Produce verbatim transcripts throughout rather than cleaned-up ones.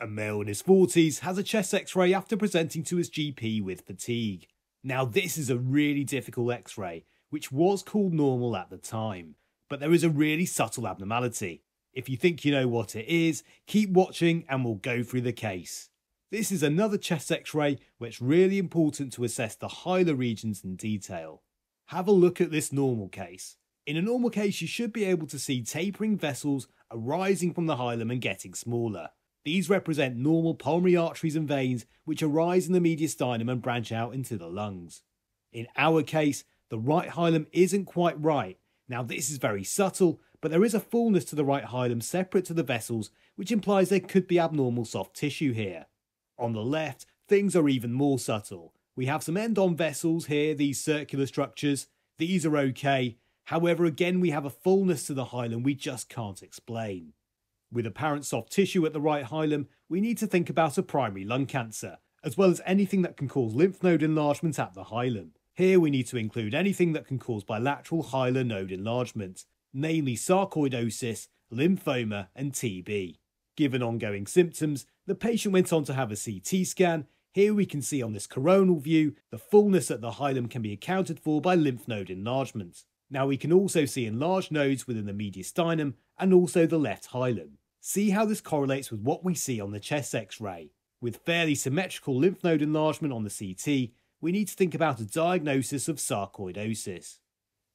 A male in his forties has a chest x-ray after presenting to his G P with fatigue. Now this is a really difficult x-ray, which was called normal at the time, but there is a really subtle abnormality. If you think you know what it is, keep watching and we'll go through the case. This is another chest x-ray where it's really important to assess the hilar regions in detail. Have a look at this normal case. In a normal case you should be able to see tapering vessels arising from the hilum and getting smaller. These represent normal pulmonary arteries and veins which arise in the mediastinum and branch out into the lungs. In our case, the right hilum isn't quite right. Now this is very subtle, but there is a fullness to the right hilum separate to the vessels, which implies there could be abnormal soft tissue here. On the left, things are even more subtle. We have some end-on vessels here, these circular structures. These are okay. However, again we have a fullness to the hilum we just can't explain. With apparent soft tissue at the right hilum, we need to think about a primary lung cancer, as well as anything that can cause lymph node enlargement at the hilum. Here we need to include anything that can cause bilateral hilar node enlargement, namely sarcoidosis, lymphoma and T B. Given ongoing symptoms, the patient went on to have a C T scan. Here we can see on this coronal view, the fullness at the hilum can be accounted for by lymph node enlargement. Now we can also see enlarged nodes within the mediastinum and also the left hilum. See how this correlates with what we see on the chest x-ray. With fairly symmetrical lymph node enlargement on the C T, we need to think about a diagnosis of sarcoidosis.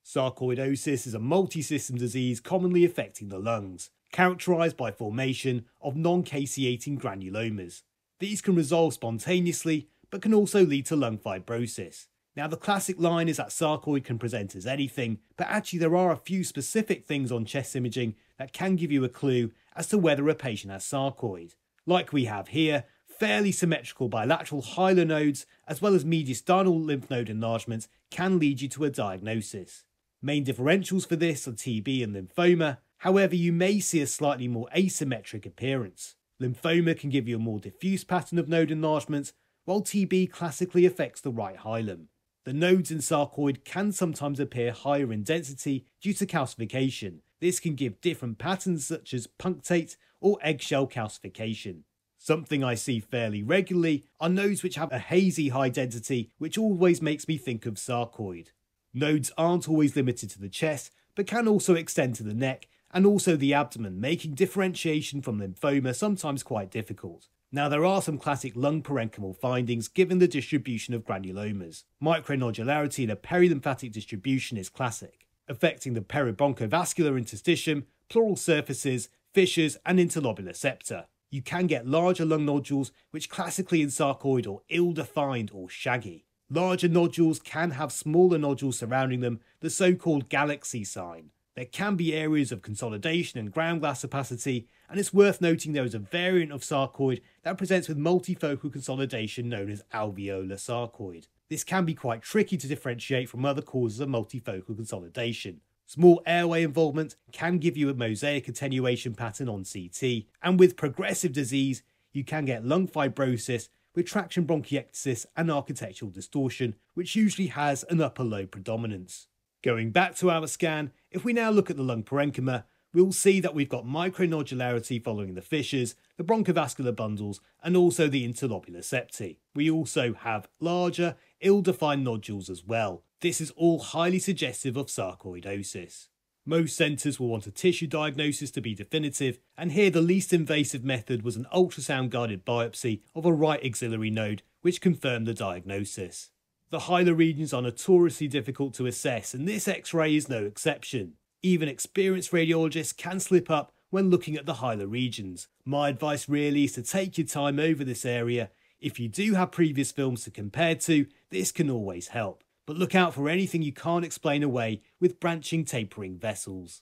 Sarcoidosis is a multi-system disease commonly affecting the lungs, characterised by formation of non-caseating granulomas. These can resolve spontaneously, but can also lead to lung fibrosis. Now the classic line is that sarcoid can present as anything, but actually there are a few specific things on chest imaging that can give you a clue as to whether a patient has sarcoid. Like we have here, fairly symmetrical bilateral hilar nodes as well as mediastinal lymph node enlargement can lead you to a diagnosis. Main differentials for this are T B and lymphoma, however you may see a slightly more asymmetric appearance. Lymphoma can give you a more diffuse pattern of node enlargement, while T B classically affects the right hilum. The nodes in sarcoid can sometimes appear higher in density due to calcification. This can give different patterns such as punctate or eggshell calcification. Something I see fairly regularly are nodes which have a hazy high density, which always makes me think of sarcoid. Nodes aren't always limited to the chest, but can also extend to the neck and also the abdomen, making differentiation from lymphoma sometimes quite difficult. Now there are some classic lung parenchymal findings given the distribution of granulomas. Micronodularity in a perilymphatic distribution is classic, affecting the peribronchovascular interstitium, pleural surfaces, fissures and interlobular septa. You can get larger lung nodules which classically in sarcoid are ill-defined or shaggy. Larger nodules can have smaller nodules surrounding them, the so-called galaxy sign. There can be areas of consolidation and ground glass opacity, and it's worth noting there is a variant of sarcoid that presents with multifocal consolidation known as alveolar sarcoid. This can be quite tricky to differentiate from other causes of multifocal consolidation. Small airway involvement can give you a mosaic attenuation pattern on C T, and with progressive disease you can get lung fibrosis with traction bronchiectasis and architectural distortion, which usually has an upper lobe predominance. Going back to our scan, if we now look at the lung parenchyma, we'll see that we've got micronodularity following the fissures, the bronchovascular bundles and also the interlobular septa. We also have larger, ill-defined nodules as well. This is all highly suggestive of sarcoidosis. Most centres will want a tissue diagnosis to be definitive, and here the least invasive method was an ultrasound-guided biopsy of a right axillary node, which confirmed the diagnosis. The hilar regions are notoriously difficult to assess, and this x-ray is no exception. Even experienced radiologists can slip up when looking at the hilar regions. My advice really is to take your time over this area. If you do have previous films to compare to, this can always help. But look out for anything you can't explain away with branching, tapering vessels.